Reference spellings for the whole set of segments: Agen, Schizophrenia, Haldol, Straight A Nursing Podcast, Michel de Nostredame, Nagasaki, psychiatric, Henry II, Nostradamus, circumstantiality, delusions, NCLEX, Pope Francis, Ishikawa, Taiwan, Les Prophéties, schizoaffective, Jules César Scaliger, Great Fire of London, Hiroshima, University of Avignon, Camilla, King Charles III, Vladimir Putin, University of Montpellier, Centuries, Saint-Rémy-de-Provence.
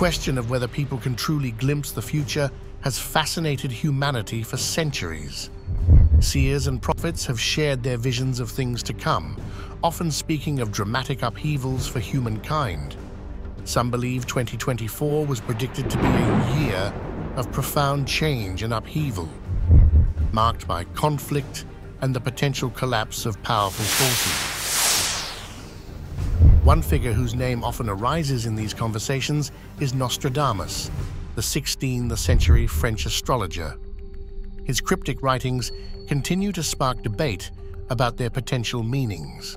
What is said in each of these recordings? question of whether people can truly glimpse the future has fascinated humanity for centuries. Seers and prophets have shared their visions of things to come, often speaking of dramatic upheavals for humankind. Some believe 2024 was predicted to be a year of profound change and upheaval, marked by conflict and the potential collapse of powerful forces. One figure whose name often arises in these conversations is Nostradamus, the 16th century French astrologer. His cryptic writings continue to spark debate about their potential meanings.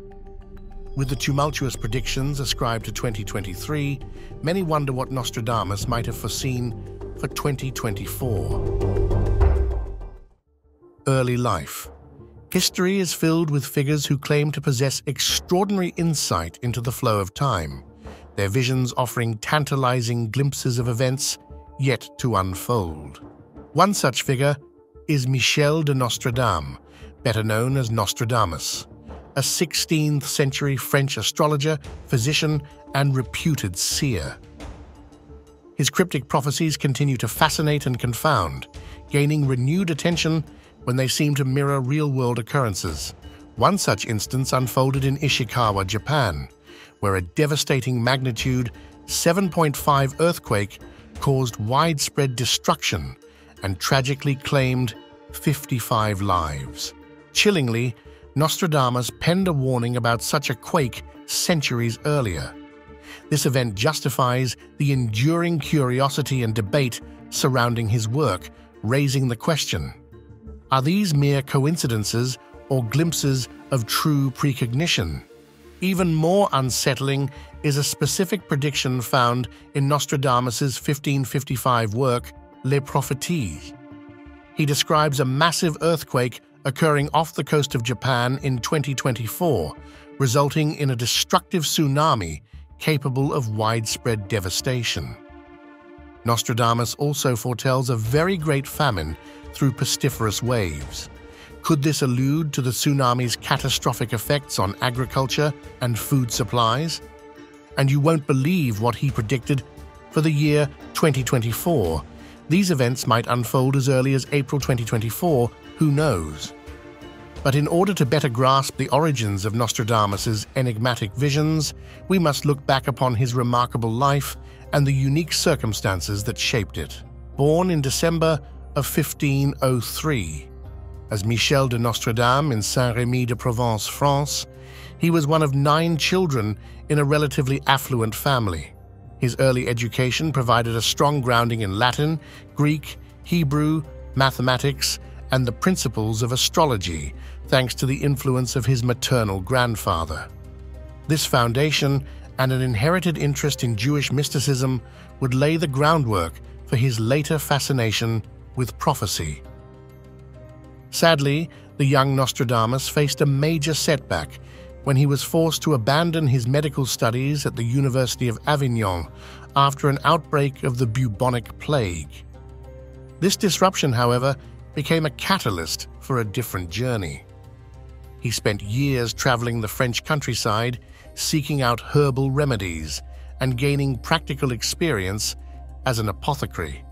With the tumultuous predictions ascribed to 2023, many wonder what Nostradamus might have foreseen for 2024. Early life. History is filled with figures who claim to possess extraordinary insight into the flow of time, their visions offering tantalizing glimpses of events yet to unfold. One such figure is Michel de Nostredame, better known as Nostradamus, a 16th century French astrologer, physician, and reputed seer. His cryptic prophecies continue to fascinate and confound, gaining renewed attention when they seem to mirror real-world occurrences. One such instance unfolded in Ishikawa, Japan, where a devastating magnitude 7.5 earthquake caused widespread destruction and tragically claimed 55 lives. Chillingly, Nostradamus penned a warning about such a quake centuries earlier. This event justifies the enduring curiosity and debate surrounding his work, raising the question: are these mere coincidences or glimpses of true precognition? Even more unsettling is a specific prediction found in Nostradamus's 1555 work, Les Prophéties. He describes a massive earthquake occurring off the coast of Japan in 2024, resulting in a destructive tsunami capable of widespread devastation. Nostradamus also foretells a very great famine through pestiferous waves. Could this allude to the tsunami's catastrophic effects on agriculture and food supplies? And you won't believe what he predicted for the year 2024. These events might unfold as early as April 2024, who knows? But in order to better grasp the origins of Nostradamus's enigmatic visions, we must look back upon his remarkable life and the unique circumstances that shaped it. Born in December of 1503, as Michel de Nostredame in Saint-Rémy-de-Provence, France, he was one of 9 children in a relatively affluent family. His early education provided a strong grounding in Latin, Greek, Hebrew, mathematics, and the principles of astrology, thanks to the influence of his maternal grandfather. This foundation and an inherited interest in Jewish mysticism would lay the groundwork for his later fascination with prophecy. Sadly, the young Nostradamus faced a major setback when he was forced to abandon his medical studies at the University of Avignon after an outbreak of the bubonic plague. This disruption, however, became a catalyst for a different journey. He spent years traveling the French countryside, seeking out herbal remedies and gaining practical experience as an apothecary.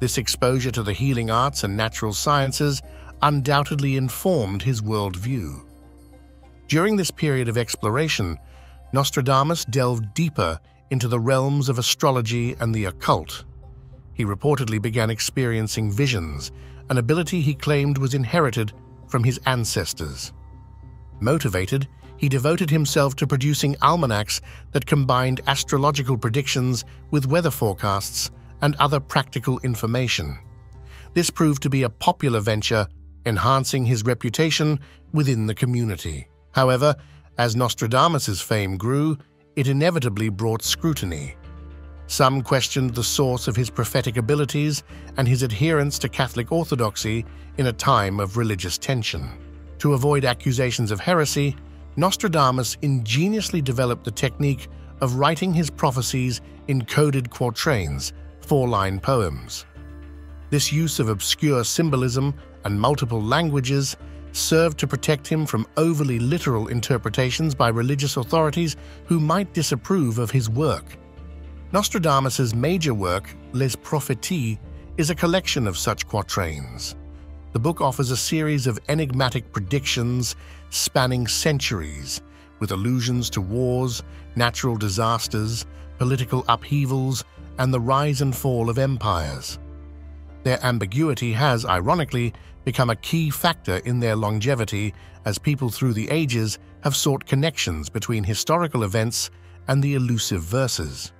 This exposure to the healing arts and natural sciences undoubtedly informed his worldview. During this period of exploration, Nostradamus delved deeper into the realms of astrology and the occult. He reportedly began experiencing visions, an ability he claimed was inherited from his ancestors. Motivated, he devoted himself to producing almanacs that combined astrological predictions with weather forecasts and other practical information. This proved to be a popular venture, enhancing his reputation within the community. However, as Nostradamus's fame grew, it inevitably brought scrutiny. Some questioned the source of his prophetic abilities and his adherence to Catholic orthodoxy in a time of religious tension. To avoid accusations of heresy, Nostradamus ingeniously developed the technique of writing his prophecies in coded quatrains, 4-line poems. This use of obscure symbolism and multiple languages served to protect him from overly literal interpretations by religious authorities who might disapprove of his work. Nostradamus's major work, Les Prophéties, is a collection of such quatrains. The book offers a series of enigmatic predictions spanning centuries, with allusions to wars, natural disasters, political upheavals, and the rise and fall of empires. Their ambiguity has, ironically, become a key factor in their longevity as people through the ages have sought connections between historical events and the elusive verses.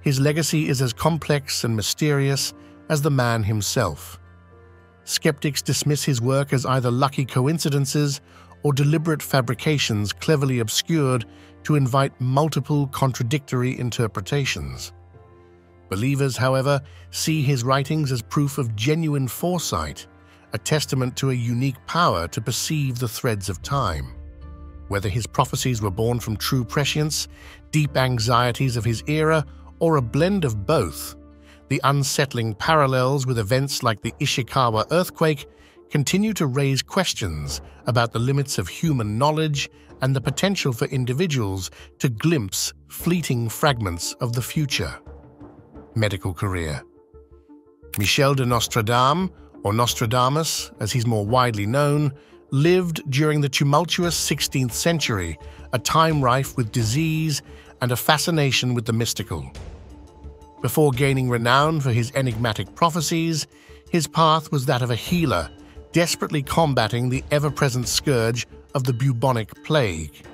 His legacy is as complex and mysterious as the man himself. Skeptics dismiss his work as either lucky coincidences or deliberate fabrications cleverly obscured to invite multiple contradictory interpretations. Believers, however, see his writings as proof of genuine foresight, a testament to a unique power to perceive the threads of time. Whether his prophecies were born from true prescience, deep anxieties of his era, or a blend of both, the unsettling parallels with events like the Ishikawa earthquake continue to raise questions about the limits of human knowledge and the potential for individuals to glimpse fleeting fragments of the future. Medical career. Michel de Nostredame, or Nostradamus, as he's more widely known, lived during the tumultuous 16th century, a time rife with disease and a fascination with the mystical. Before gaining renown for his enigmatic prophecies, his path was that of a healer, desperately combating the ever-present scourge of the bubonic plague.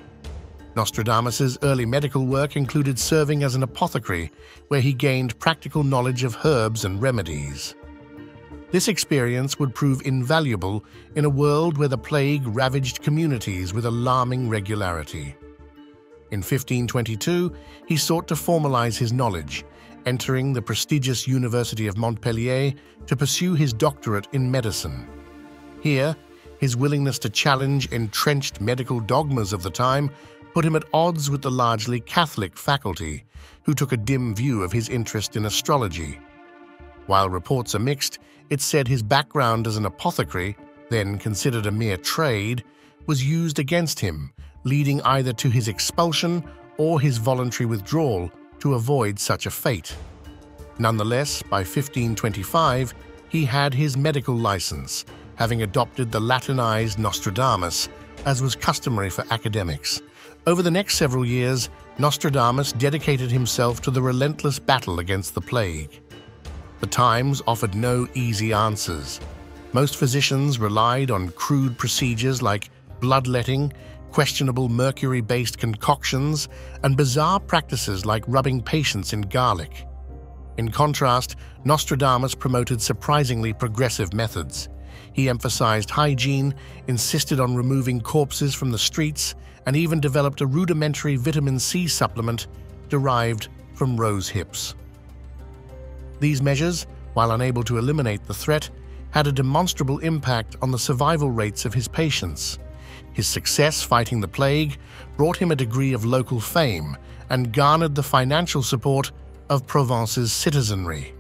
Nostradamus's early medical work included serving as an apothecary, where he gained practical knowledge of herbs and remedies. This experience would prove invaluable in a world where the plague ravaged communities with alarming regularity. In 1522, he sought to formalize his knowledge, entering the prestigious University of Montpellier to pursue his doctorate in medicine. Here, his willingness to challenge entrenched medical dogmas of the time put him at odds with the largely Catholic faculty, who took a dim view of his interest in astrology. While reports are mixed, it's said his background as an apothecary, then considered a mere trade, was used against him, leading either to his expulsion or his voluntary withdrawal to avoid such a fate. Nonetheless, by 1525, he had his medical license, having adopted the Latinized Nostradamus, as was customary for academics. Over the next several years, Nostradamus dedicated himself to the relentless battle against the plague. The times offered no easy answers. Most physicians relied on crude procedures like bloodletting, questionable mercury-based concoctions, and bizarre practices like rubbing patients in garlic. In contrast, Nostradamus promoted surprisingly progressive methods. He emphasized hygiene, insisted on removing corpses from the streets, and even developed a rudimentary vitamin C supplement derived from rose hips. These measures, while unable to eliminate the threat, had a demonstrable impact on the survival rates of his patients. His success fighting the plague brought him a degree of local fame and garnered the financial support of Provence's citizenry.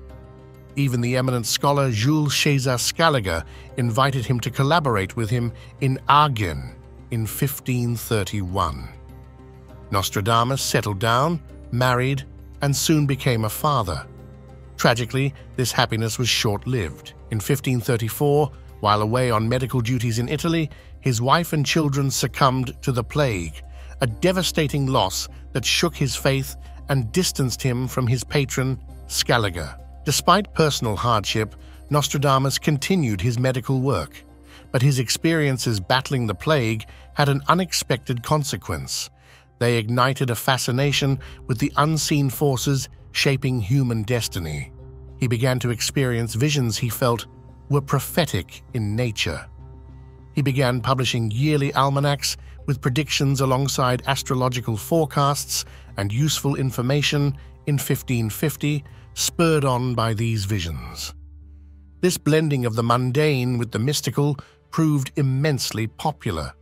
Even the eminent scholar Jules César Scaliger invited him to collaborate with him in Agen in 1531. Nostradamus settled down, married, and soon became a father. Tragically, this happiness was short-lived. In 1534, while away on medical duties in Italy, his wife and children succumbed to the plague, a devastating loss that shook his faith and distanced him from his patron, Scaliger. Despite personal hardship, Nostradamus continued his medical work, but his experiences battling the plague had an unexpected consequence. They ignited a fascination with the unseen forces shaping human destiny. He began to experience visions he felt were prophetic in nature. He began publishing yearly almanacs with predictions alongside astrological forecasts and useful information in 1550, spurred on by these visions. This blending of the mundane with the mystical proved immensely popular.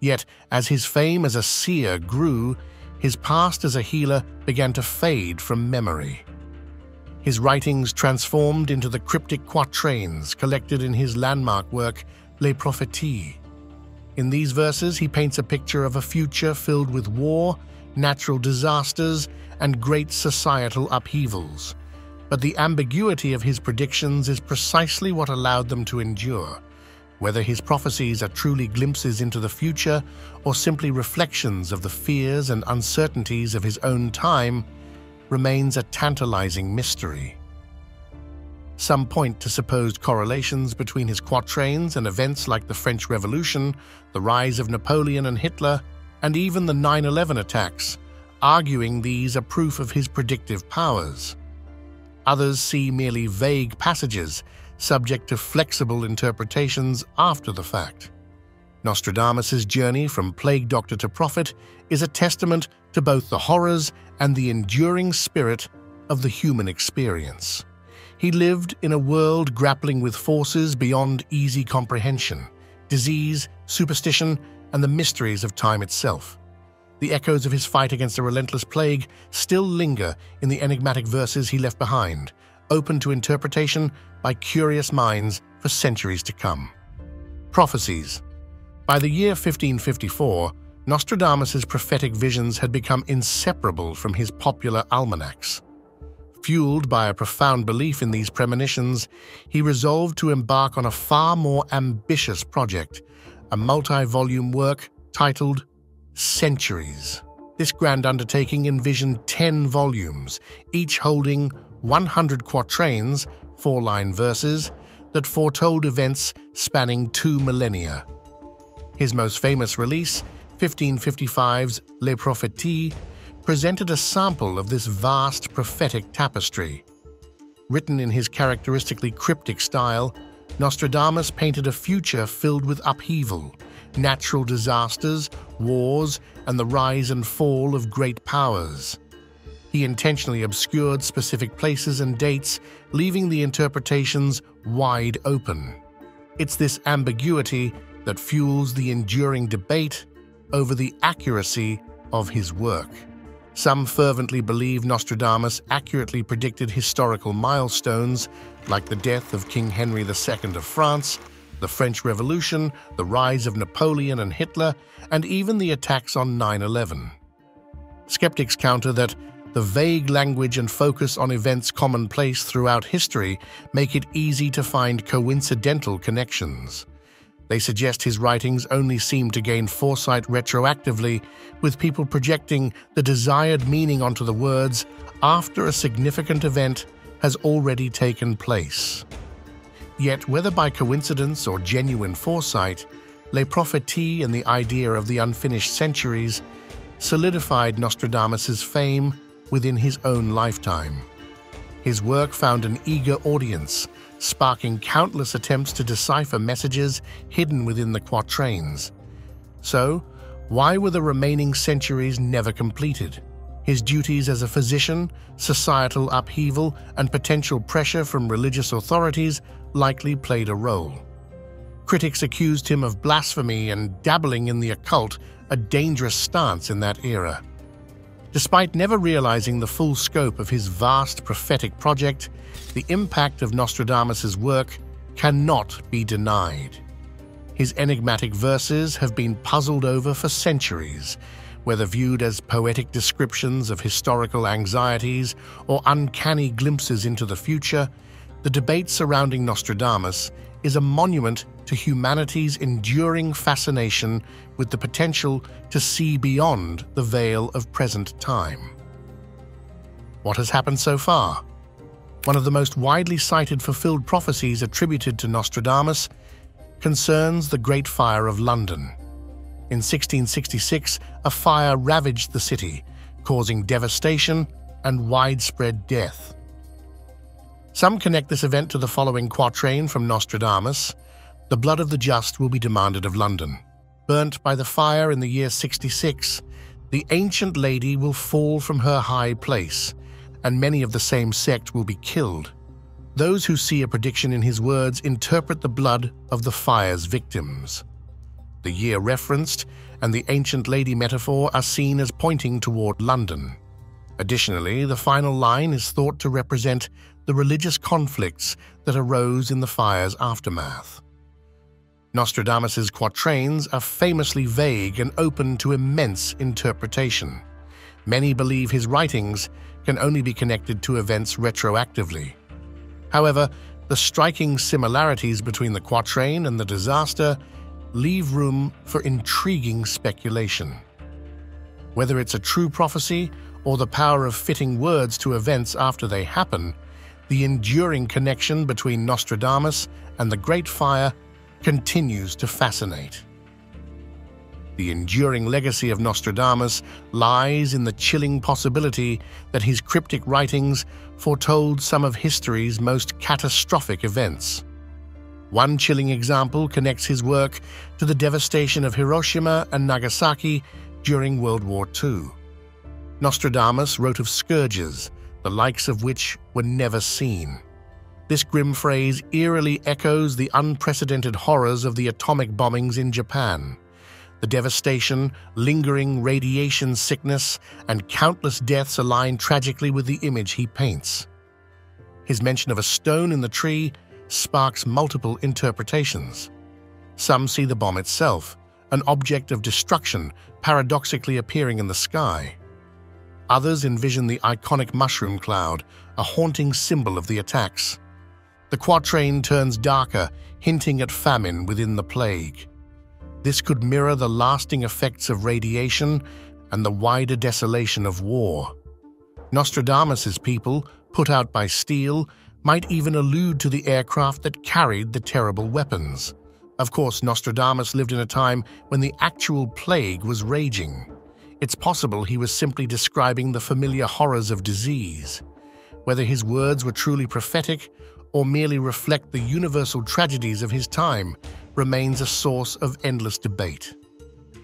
Yet, as his fame as a seer grew, his past as a healer began to fade from memory. His writings transformed into the cryptic quatrains collected in his landmark work, Les Prophéties. In these verses, he paints a picture of a future filled with war, natural disasters, and great societal upheavals. But the ambiguity of his predictions is precisely what allowed them to endure. Whether his prophecies are truly glimpses into the future or simply reflections of the fears and uncertainties of his own time remains a tantalizing mystery. Some point to supposed correlations between his quatrains and events like the French Revolution, the rise of Napoleon and Hitler, and even the 9/11 attacks, arguing these are proof of his predictive powers. Others see merely vague passages, subject to flexible interpretations after the fact. Nostradamus's journey from plague doctor to prophet is a testament to both the horrors and the enduring spirit of the human experience. He lived in a world grappling with forces beyond easy comprehension, disease, superstition, and the mysteries of time itself. The echoes of his fight against a relentless plague still linger in the enigmatic verses he left behind, open to interpretation by curious minds for centuries to come. Prophecies. By the year 1554, Nostradamus's prophetic visions had become inseparable from his popular almanacs. Fueled by a profound belief in these premonitions, he resolved to embark on a far more ambitious project, a multi-volume work titled Centuries. This grand undertaking envisioned 10 volumes, each holding 100 quatrains, 4-line verses, that foretold events spanning 2 millennia. His most famous release, 1555's Les Prophéties, presented a sample of this vast prophetic tapestry. Written in his characteristically cryptic style, Nostradamus painted a future filled with upheaval, natural disasters, wars, and the rise and fall of great powers. He intentionally obscured specific places and dates, leaving the interpretations wide open. It's this ambiguity that fuels the enduring debate over the accuracy of his work. Some fervently believe Nostradamus accurately predicted historical milestones like the death of King Henry II of France, the French Revolution, the rise of Napoleon and Hitler, and even the attacks on 9/11. Skeptics counter that the vague language and focus on events commonplace throughout history make it easy to find coincidental connections. They suggest his writings only seem to gain foresight retroactively, with people projecting the desired meaning onto the words after a significant event has already taken place. Yet, whether by coincidence or genuine foresight, Les Prophéties and the idea of the unfinished centuries solidified Nostradamus's fame within his own lifetime. His work found an eager audience, sparking countless attempts to decipher messages hidden within the quatrains. So, why were the remaining centuries never completed? His duties as a physician, societal upheaval, and potential pressure from religious authorities likely played a role. Critics accused him of blasphemy and dabbling in the occult, a dangerous stance in that era. Despite never realizing the full scope of his vast prophetic project, the impact of Nostradamus's work cannot be denied. His enigmatic verses have been puzzled over for centuries, whether viewed as poetic descriptions of historical anxieties or uncanny glimpses into the future. The debate surrounding Nostradamus is a monument to humanity's enduring fascination with the potential to see beyond the veil of present time. What has happened so far? One of the most widely cited fulfilled prophecies attributed to Nostradamus concerns the Great Fire of London. In 1666, a fire ravaged the city, causing devastation and widespread death. Some connect this event to the following quatrain from Nostradamus: "The blood of the just will be demanded of London. Burnt by the fire in the year 66, the ancient lady will fall from her high place, and many of the same sect will be killed." Those who see a prediction in his words interpret the blood of the fire's victims. The year referenced and the ancient lady metaphor are seen as pointing toward London. Additionally, the final line is thought to represent the religious conflicts that arose in the fire's aftermath. Nostradamus's quatrains are famously vague and open to immense interpretation. Many believe his writings can only be connected to events retroactively. However, the striking similarities between the quatrain and the disaster leave room for intriguing speculation. Whether it's a true prophecy or the power of fitting words to events after they happen, the enduring connection between Nostradamus and the Great Fire continues to fascinate. The enduring legacy of Nostradamus lies in the chilling possibility that his cryptic writings foretold some of history's most catastrophic events. One chilling example connects his work to the devastation of Hiroshima and Nagasaki during World War II. Nostradamus wrote of scourges, the likes of which were never seen. This grim phrase eerily echoes the unprecedented horrors of the atomic bombings in Japan. The devastation, lingering radiation sickness, and countless deaths align tragically with the image he paints. His mention of a stone in the tree sparks multiple interpretations. Some see the bomb itself, an object of destruction paradoxically appearing in the sky. Others envision the iconic mushroom cloud, a haunting symbol of the attacks. The quatrain turns darker, hinting at famine within the plague. This could mirror the lasting effects of radiation and the wider desolation of war. Nostradamus's people, put out by steel, might even allude to the aircraft that carried the terrible weapons. Of course, Nostradamus lived in a time when the actual plague was raging. It's possible he was simply describing the familiar horrors of disease. Whether his words were truly prophetic or merely reflect the universal tragedies of his time, remains a source of endless debate.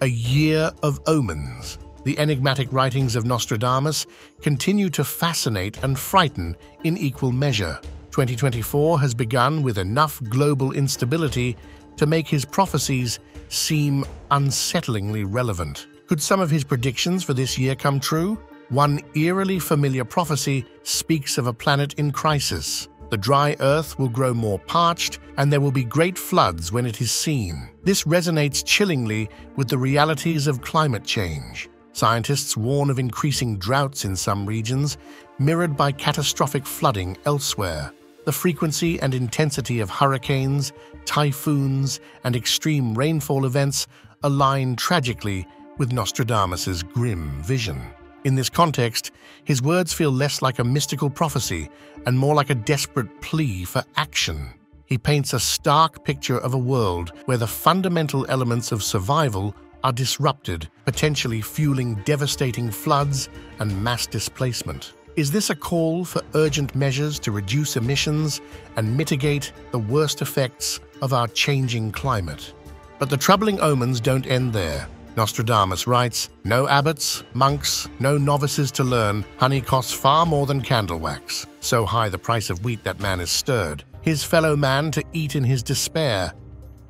A year of omens. The enigmatic writings of Nostradamus continue to fascinate and frighten in equal measure. 2024 has begun with enough global instability to make his prophecies seem unsettlingly relevant. Could some of his predictions for this year come true? One eerily familiar prophecy speaks of a planet in crisis. The dry earth will grow more parched, and there will be great floods when it is seen. This resonates chillingly with the realities of climate change. Scientists warn of increasing droughts in some regions, mirrored by catastrophic flooding elsewhere. The frequency and intensity of hurricanes, typhoons, and extreme rainfall events align tragically with Nostradamus's grim vision. In this context, his words feel less like a mystical prophecy and more like a desperate plea for action. He paints a stark picture of a world where the fundamental elements of survival are disrupted, potentially fueling devastating floods and mass displacement. Is this a call for urgent measures to reduce emissions and mitigate the worst effects of our changing climate? But the troubling omens don't end there. Nostradamus writes, "No abbots, monks, no novices to learn. Honey costs far more than candle wax. So high the price of wheat that man is stirred. His fellow man to eat in his despair."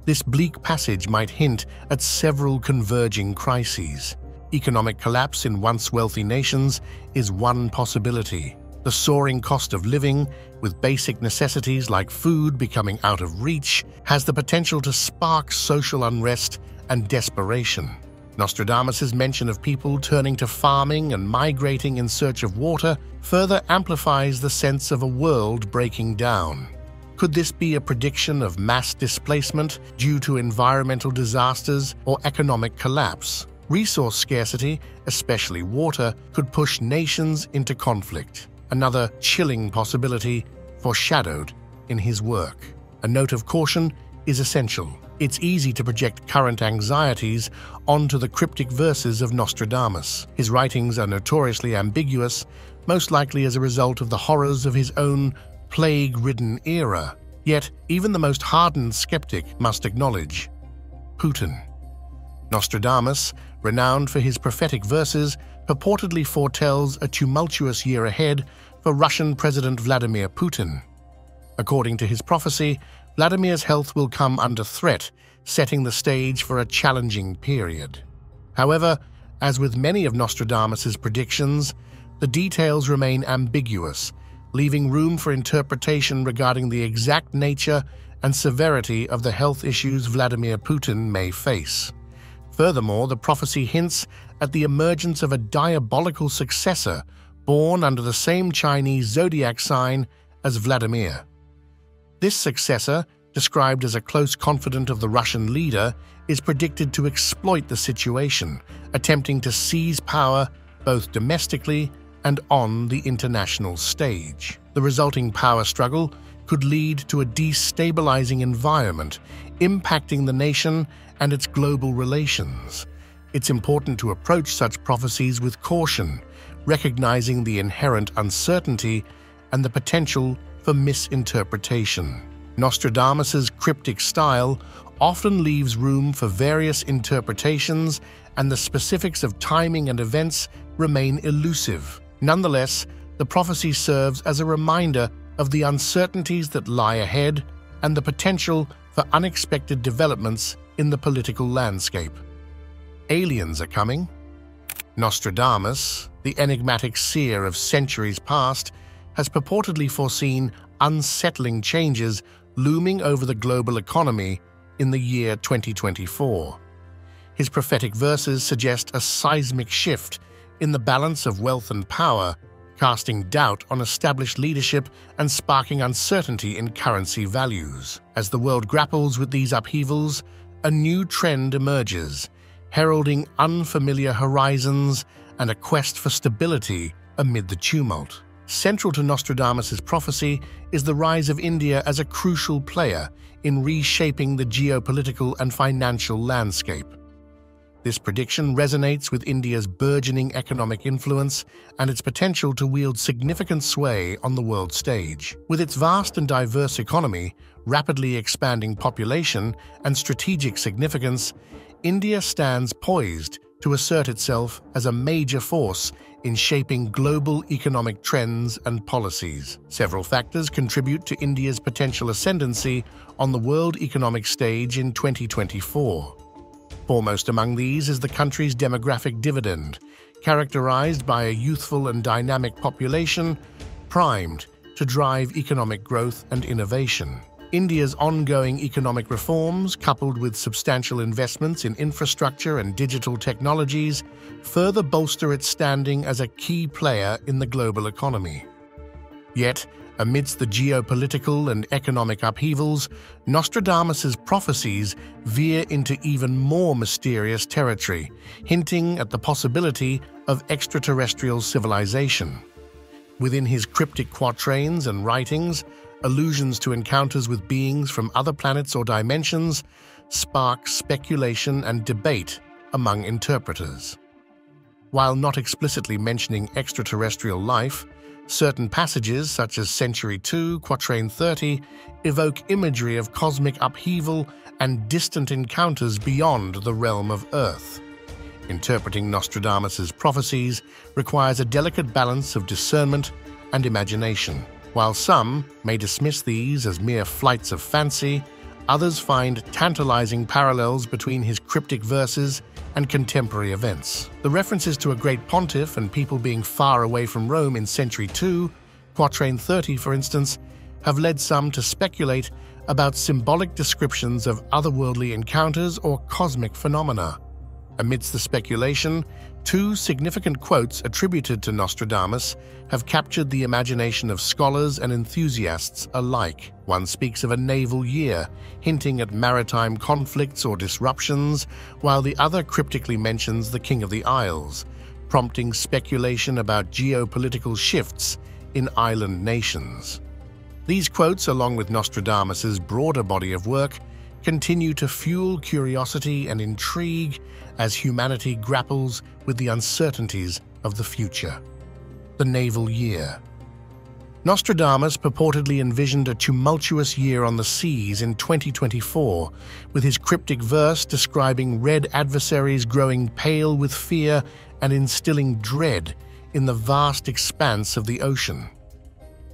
This bleak passage might hint at several converging crises. Economic collapse in once wealthy nations is one possibility. The soaring cost of living, with basic necessities like food becoming out of reach, has the potential to spark social unrest and desperation. Nostradamus's mention of people turning to farming and migrating in search of water further amplifies the sense of a world breaking down. Could this be a prediction of mass displacement due to environmental disasters or economic collapse? Resource scarcity, especially water, could push nations into conflict, another chilling possibility foreshadowed in his work. A note of caution is essential. It's easy to project current anxieties onto the cryptic verses of Nostradamus. His writings are notoriously ambiguous, most likely as a result of the horrors of his own plague-ridden era. Yet, even the most hardened skeptic must acknowledge Putin. Nostradamus, renowned for his prophetic verses, purportedly foretells a tumultuous year ahead for Russian President Vladimir Putin. According to his prophecy, Vladimir's health will come under threat, setting the stage for a challenging period. However, as with many of Nostradamus's predictions, the details remain ambiguous, leaving room for interpretation regarding the exact nature and severity of the health issues Vladimir Putin may face. Furthermore, the prophecy hints at the emergence of a diabolical successor born under the same Chinese zodiac sign as Vladimir. This successor, described as a close confidant of the Russian leader, is predicted to exploit the situation, attempting to seize power both domestically and on the international stage. The resulting power struggle could lead to a destabilizing environment, impacting the nation and its global relations. It's important to approach such prophecies with caution, recognizing the inherent uncertainty and the potential for misinterpretation. Nostradamus's cryptic style often leaves room for various interpretations, and the specifics of timing and events remain elusive. Nonetheless, the prophecy serves as a reminder of the uncertainties that lie ahead and the potential for unexpected developments in the political landscape. Aliens are coming. Nostradamus, the enigmatic seer of centuries past, has purportedly foreseen unsettling changes looming over the global economy in the year 2024. His prophetic verses suggest a seismic shift in the balance of wealth and power, casting doubt on established leadership and sparking uncertainty in currency values. As the world grapples with these upheavals, a new trend emerges, heralding unfamiliar horizons and a quest for stability amid the tumult. Central to Nostradamus's prophecy is the rise of India as a crucial player in reshaping the geopolitical and financial landscape. This prediction resonates with India's burgeoning economic influence and its potential to wield significant sway on the world stage. With its vast and diverse economy, rapidly expanding population, and strategic significance, India stands poised to assert itself as a major force in shaping global economic trends and policies. Several factors contribute to India's potential ascendancy on the world economic stage in 2024. Foremost among these is the country's demographic dividend, characterized by a youthful and dynamic population primed to drive economic growth and innovation. India's ongoing economic reforms, coupled with substantial investments in infrastructure and digital technologies, further bolster its standing as a key player in the global economy. Yet, amidst the geopolitical and economic upheavals, Nostradamus's prophecies veer into even more mysterious territory, hinting at the possibility of extraterrestrial civilization. Within his cryptic quatrains and writings, allusions to encounters with beings from other planets or dimensions spark speculation and debate among interpreters. While not explicitly mentioning extraterrestrial life, certain passages, such as Century 2, Quatrain 30, evoke imagery of cosmic upheaval and distant encounters beyond the realm of Earth. Interpreting Nostradamus's prophecies requires a delicate balance of discernment and imagination. While some may dismiss these as mere flights of fancy, others find tantalizing parallels between his cryptic verses and contemporary events. The references to a great pontiff and people being far away from Rome in Century 2, Quatrain 30, for instance, have led some to speculate about symbolic descriptions of otherworldly encounters or cosmic phenomena. Amidst the speculation, two significant quotes attributed to Nostradamus have captured the imagination of scholars and enthusiasts alike. One speaks of a naval year, hinting at maritime conflicts or disruptions, while the other cryptically mentions the King of the Isles, prompting speculation about geopolitical shifts in island nations. These quotes, along with Nostradamus's broader body of work, continue to fuel curiosity and intrigue as humanity grapples with the uncertainties of the future. The naval year. Nostradamus purportedly envisioned a tumultuous year on the seas in 2024, with his cryptic verse describing red adversaries growing pale with fear and instilling dread in the vast expanse of the ocean.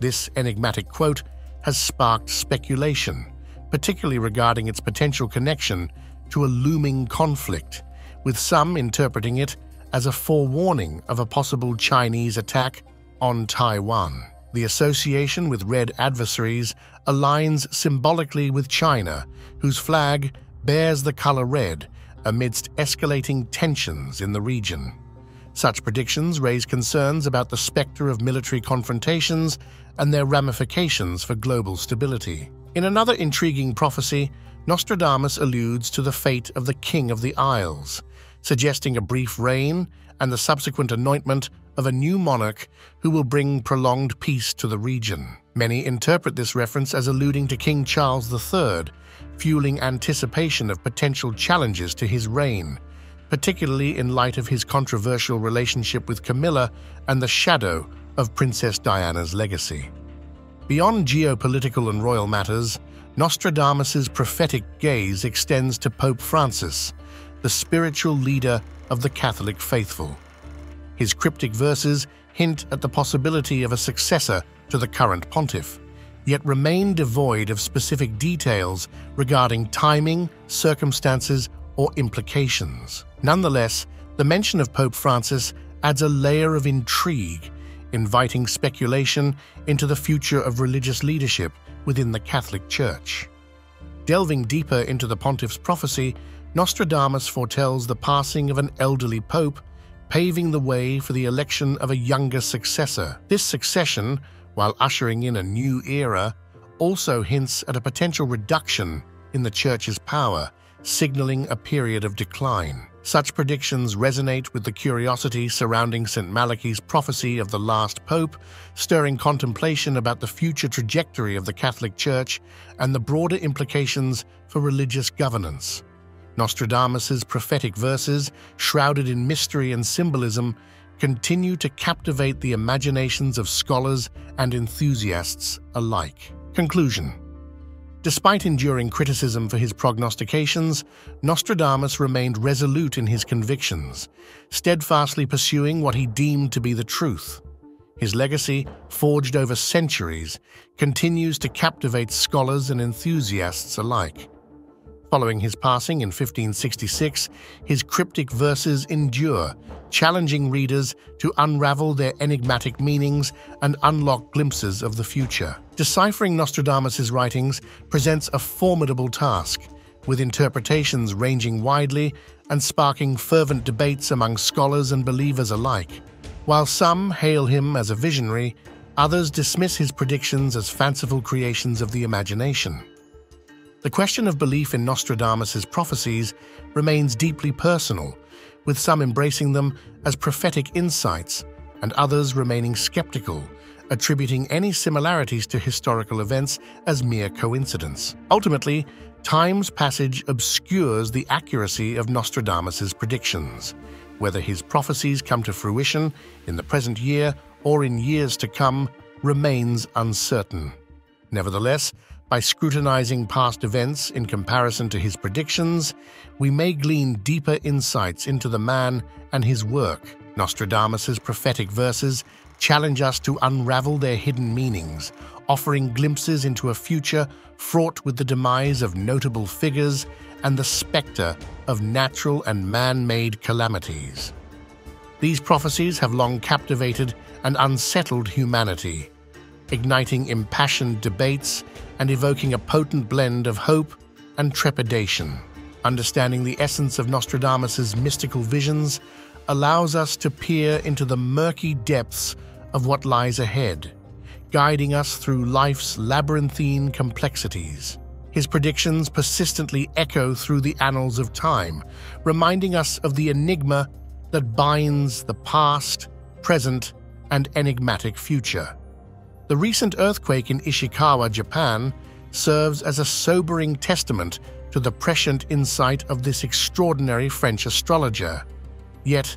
This enigmatic quote has sparked speculation, particularly regarding its potential connection to a looming conflict, with some interpreting it as a forewarning of a possible Chinese attack on Taiwan. The association with red adversaries aligns symbolically with China, whose flag bears the color red, amidst escalating tensions in the region. Such predictions raise concerns about the specter of military confrontations and their ramifications for global stability. In another intriguing prophecy, Nostradamus alludes to the fate of the King of the Isles, suggesting a brief reign and the subsequent anointment of a new monarch who will bring prolonged peace to the region. Many interpret this reference as alluding to King Charles III, fueling anticipation of potential challenges to his reign, particularly in light of his controversial relationship with Camilla and the shadow of Princess Diana's legacy. Beyond geopolitical and royal matters, Nostradamus's prophetic gaze extends to Pope Francis, the spiritual leader of the Catholic faithful. His cryptic verses hint at the possibility of a successor to the current pontiff, yet remain devoid of specific details regarding timing, circumstances, or implications. Nonetheless, the mention of Pope Francis adds a layer of intrigue, inviting speculation into the future of religious leadership within the Catholic Church. Delving deeper into the pontiff's prophecy, Nostradamus foretells the passing of an elderly pope, paving the way for the election of a younger successor. This succession, while ushering in a new era, also hints at a potential reduction in the Church's power, signaling a period of decline. Such predictions resonate with the curiosity surrounding St. Malachy's prophecy of the last pope, stirring contemplation about the future trajectory of the Catholic Church and the broader implications for religious governance. Nostradamus's prophetic verses, shrouded in mystery and symbolism, continue to captivate the imaginations of scholars and enthusiasts alike. Conclusion. Despite enduring criticism for his prognostications, Nostradamus remained resolute in his convictions, steadfastly pursuing what he deemed to be the truth. His legacy, forged over centuries, continues to captivate scholars and enthusiasts alike. Following his passing in 1566, his cryptic verses endure, challenging readers to unravel their enigmatic meanings and unlock glimpses of the future. Deciphering Nostradamus's writings presents a formidable task, with interpretations ranging widely and sparking fervent debates among scholars and believers alike. While some hail him as a visionary, others dismiss his predictions as fanciful creations of the imagination. The question of belief in Nostradamus's prophecies remains deeply personal, with some embracing them as prophetic insights and others remaining skeptical, attributing any similarities to historical events as mere coincidence. Ultimately, time's passage obscures the accuracy of Nostradamus's predictions. Whether his prophecies come to fruition in the present year or in years to come remains uncertain. Nevertheless, by scrutinizing past events in comparison to his predictions, we may glean deeper insights into the man and his work. Nostradamus's prophetic verses challenge us to unravel their hidden meanings, offering glimpses into a future fraught with the demise of notable figures and the specter of natural and man-made calamities. These prophecies have long captivated and unsettled humanity, igniting impassioned debates and evoking a potent blend of hope and trepidation. Understanding the essence of Nostradamus's mystical visions allows us to peer into the murky depths of what lies ahead, guiding us through life's labyrinthine complexities. His predictions persistently echo through the annals of time, reminding us of the enigma that binds the past, present, and enigmatic future. The recent earthquake in Ishikawa, Japan, serves as a sobering testament to the prescient insight of this extraordinary French astrologer. Yet,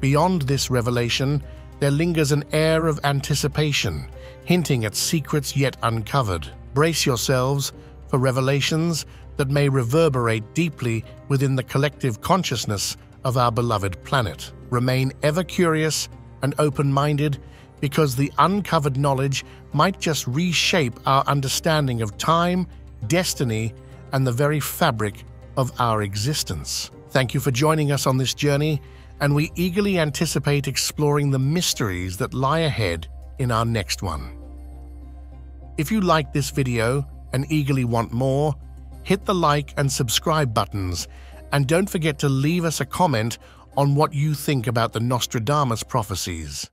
beyond this revelation, there lingers an air of anticipation, hinting at secrets yet uncovered. Brace yourselves for revelations that may reverberate deeply within the collective consciousness of our beloved planet. Remain ever curious and open-minded, because the uncovered knowledge might just reshape our understanding of time, destiny, and the very fabric of our existence. Thank you for joining us on this journey, and we eagerly anticipate exploring the mysteries that lie ahead in our next one. If you like this video and eagerly want more, hit the like and subscribe buttons And don't forget to leave us a comment on what you think about the Nostradamus prophecies.